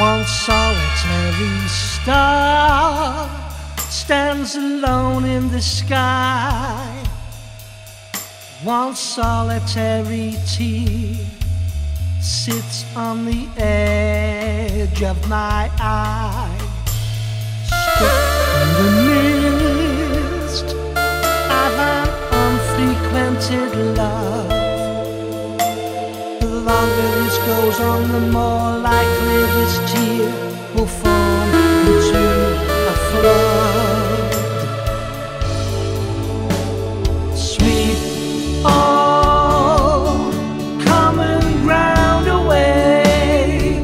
One solitary star stands alone in the sky. One solitary tear sits on the edge of my eye. Stuck in the mist of an unfrequented love. The longer this goes on, the more likely this tear will form into a flood. Sweet, all common ground away,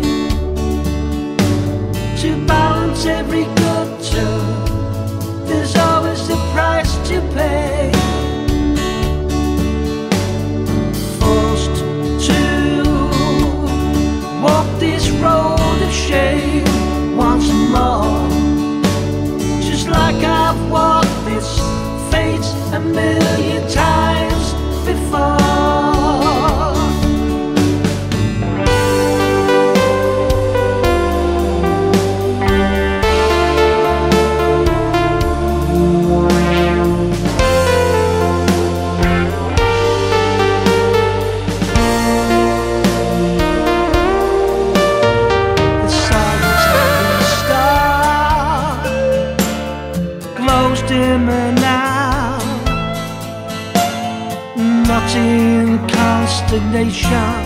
to balance every good turn, there's always a price to pay. A million times before. Not in consternation,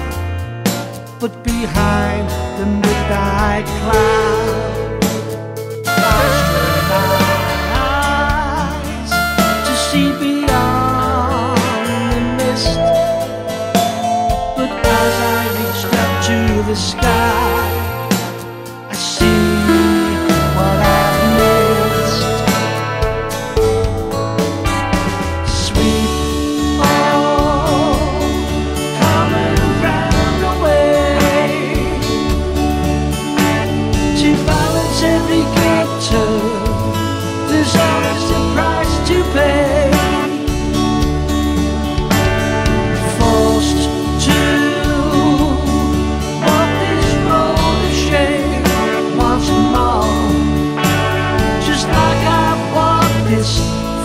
but behind the midnight cloud, I strain my eyes to see beyond the mist. But as I reached up to the sky, I see what I've missed. Sweet, every capture, there's always a price to pay. Forced to walk this road of shame once more, just like I've walked this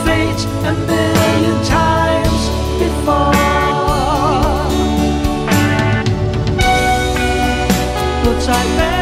fate a million times before. But I